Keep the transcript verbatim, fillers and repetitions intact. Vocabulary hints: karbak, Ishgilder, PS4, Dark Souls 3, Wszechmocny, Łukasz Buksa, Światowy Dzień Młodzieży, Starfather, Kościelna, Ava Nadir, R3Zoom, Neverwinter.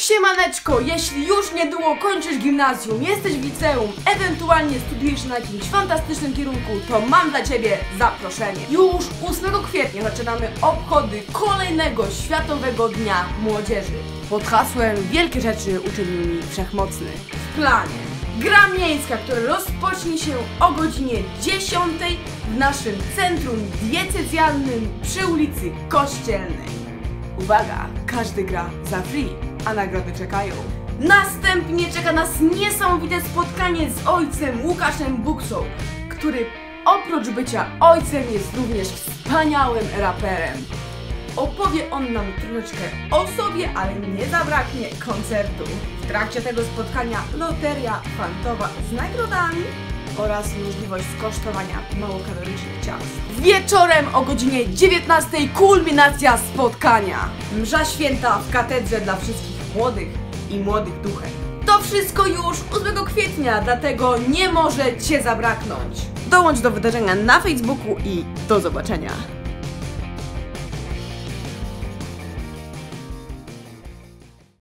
Siemaneczko, jeśli już niedługo kończysz gimnazjum, jesteś w liceum, ewentualnie studiujesz na jakimś fantastycznym kierunku, to mam dla Ciebie zaproszenie. Już ósmego kwietnia zaczynamy obchody kolejnego Światowego Dnia Młodzieży. Pod hasłem wielkie rzeczy uczynili wszechmocny. W planie gra miejska, która rozpocznie się o godzinie dziesiątej w naszym centrum diecezjalnym przy ulicy Kościelnej. Uwaga, każdy gra za free, a nagrody czekają. Następnie czeka nas niesamowite spotkanie z ojcem Łukaszem Buksą, który oprócz bycia ojcem jest również wspaniałym raperem. Opowie on nam troszeczkę o sobie, ale nie zabraknie koncertu. W trakcie tego spotkania loteria fantowa z nagrodami oraz możliwość skosztowania małokalorycznych ciast. Wieczorem o godzinie dziewiętnastej kulminacja spotkania. Msza święta w katedrze dla wszystkich młodych i młodych duchem. To wszystko już ósmego kwietnia, dlatego nie może Cię zabraknąć. Dołącz do wydarzenia na Facebooku i do zobaczenia.